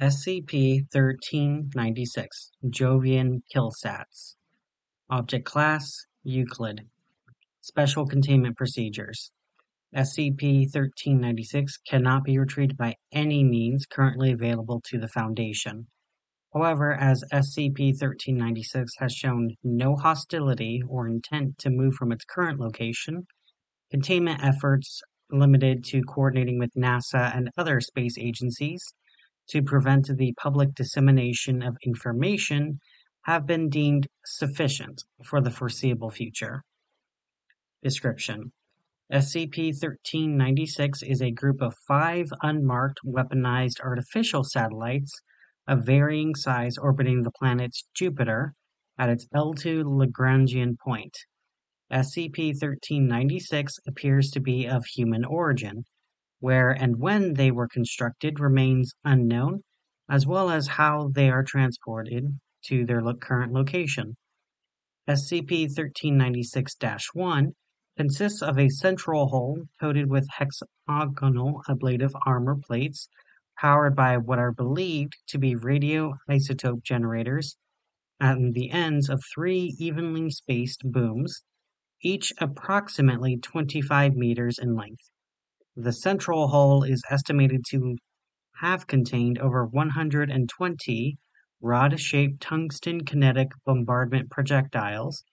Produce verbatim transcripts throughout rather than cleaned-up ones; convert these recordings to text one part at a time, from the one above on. S C P thirteen ninety-six, Jovian Killsats. Object Class, Euclid. Special Containment Procedures. S C P thirteen ninety-six cannot be retrieved by any means currently available to the Foundation. However, as S C P thirteen ninety-six has shown no hostility or intent to move from its current location, containment efforts limited to coordinating with NASA and other space agencies to prevent the public dissemination of information have been deemed sufficient for the foreseeable future. Description. S C P thirteen ninety-six is a group of five unmarked weaponized artificial satellites of varying size orbiting the planet Jupiter at its L two Lagrangian point. S C P thirteen ninety-six appears to be of human origin. Where and when they were constructed remains unknown, as well as how they are transported to their current location. S C P thirteen ninety-six dash one consists of a central hull coated with hexagonal ablative armor plates powered by what are believed to be radioisotope generators at the ends of three evenly spaced booms, each approximately twenty-five meters in length. The central hull is estimated to have contained over one hundred twenty rod-shaped tungsten kinetic bombardment projectiles,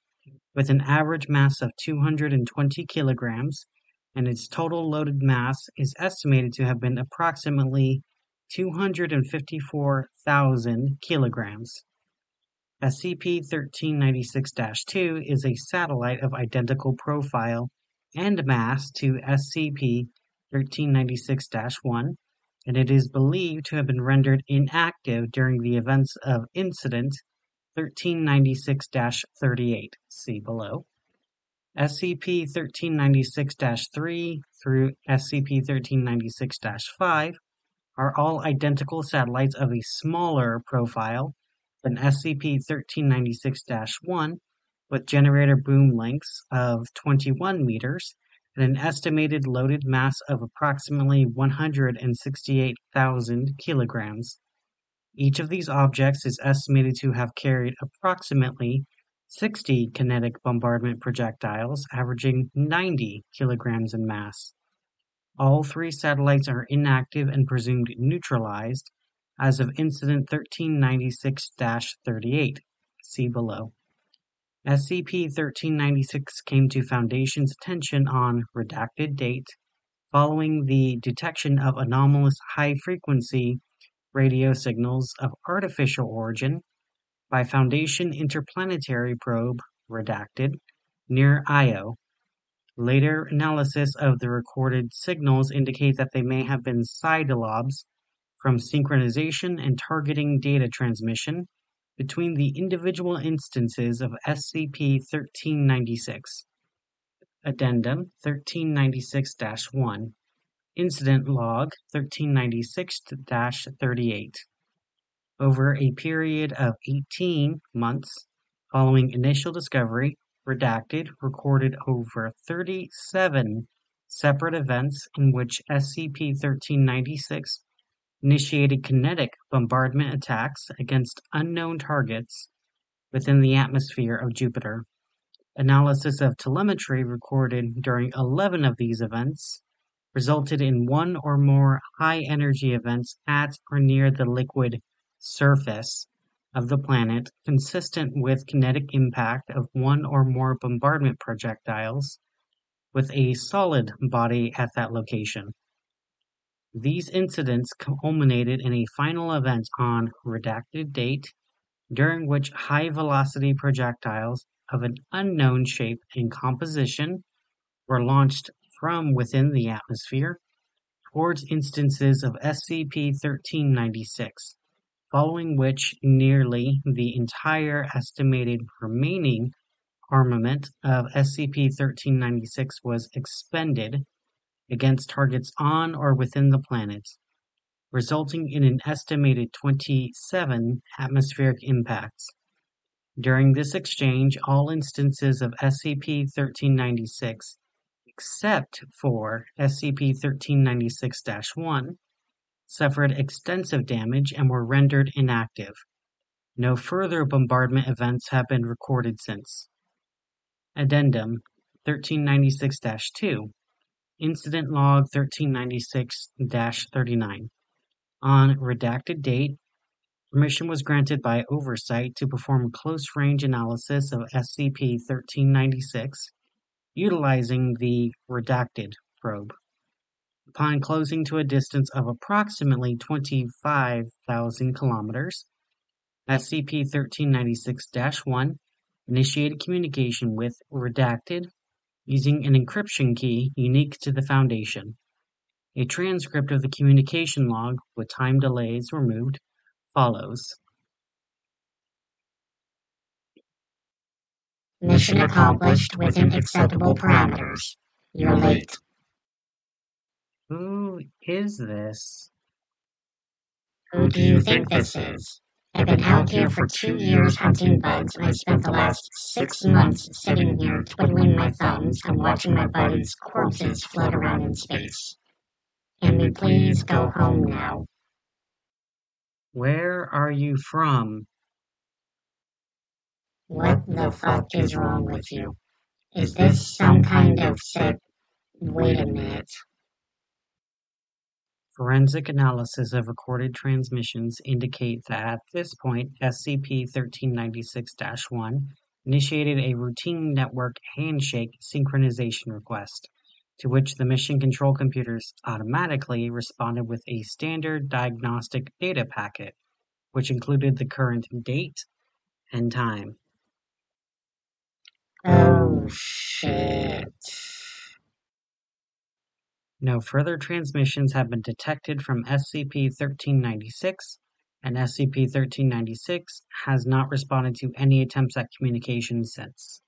with an average mass of two hundred twenty kilograms, and its total loaded mass is estimated to have been approximately two hundred fifty-four thousand kilograms. S C P thirteen ninety-six dash two is a satellite of identical profile and mass to S C P thirteen ninety-six dash one, and it is believed to have been rendered inactive during the events of Incident thirteen ninety-six dash thirty-eight, see below. S C P thirteen ninety-six dash three through S C P thirteen ninety-six dash five are all identical satellites of a smaller profile than S C P thirteen ninety-six dash one, with generator boom lengths of twenty-one meters and an estimated loaded mass of approximately one hundred sixty-eight thousand kilograms. Each of these objects is estimated to have carried approximately sixty kinetic bombardment projectiles, averaging ninety kilograms in mass. All three satellites are inactive and presumed neutralized as of Incident thirteen ninety-six dash thirty-eight, see below. S C P thirteen ninety-six came to Foundation's attention on redacted date following the detection of anomalous high-frequency radio signals of artificial origin by Foundation Interplanetary Probe, redacted, near Io. Later analysis of the recorded signals indicates that they may have been sidelobes from synchronization and targeting data transmission between the individual instances of S C P thirteen ninety-six. Addendum thirteen ninety-six dash one. Incident Log thirteen ninety-six dash thirty-eight. Over a period of eighteen months following initial discovery, redacted recorded over thirty-seven separate events in which S C P thirteen ninety-six initiated kinetic bombardment attacks against unknown targets within the atmosphere of Jupiter. Analysis of telemetry recorded during eleven of these events resulted in one or more high-energy events at or near the liquid surface of the planet, consistent with kinetic impact of one or more bombardment projectiles with a solid body at that location. These incidents culminated in a final event on redacted date, during which high-velocity projectiles of an unknown shape and composition were launched from within the atmosphere towards instances of S C P thirteen ninety-six, following which nearly the entire estimated remaining armament of S C P thirteen ninety-six was expended against targets on or within the planet, resulting in an estimated twenty-seven atmospheric impacts. During this exchange, all instances of S C P thirteen ninety-six, except for S C P thirteen ninety-six dash one, suffered extensive damage and were rendered inactive. No further bombardment events have been recorded since. Addendum thirteen ninety-six dash two, Incident Log thirteen ninety-six dash thirty-nine. On redacted date, permission was granted by Oversight to perform close-range analysis of S C P thirteen ninety-six, utilizing the redacted probe. Upon closing to a distance of approximately twenty-five thousand kilometers, S C P thirteen ninety-six dash one initiated communication with redacted using an encryption key unique to the Foundation. A transcript of the communication log with time delays removed follows. Mission accomplished within acceptable parameters. You're late. Who is this? Who do you think this is? I've been out here for two years hunting bugs, and I spent the last six months sitting here twiddling my thumbs and watching my buddies' corpses float around in space. Can we please go home now? Where are you from? What the fuck is wrong with you? Is this some kind of sick... Wait a minute. Forensic analysis of recorded transmissions indicate that at this point, S C P thirteen ninety-six dash one initiated a routine network handshake synchronization request, to which the mission control computers automatically responded with a standard diagnostic data packet, which included the current date and time. Oh, shit. No further transmissions have been detected from S C P thirteen ninety-six, and S C P thirteen ninety-six has not responded to any attempts at communication since.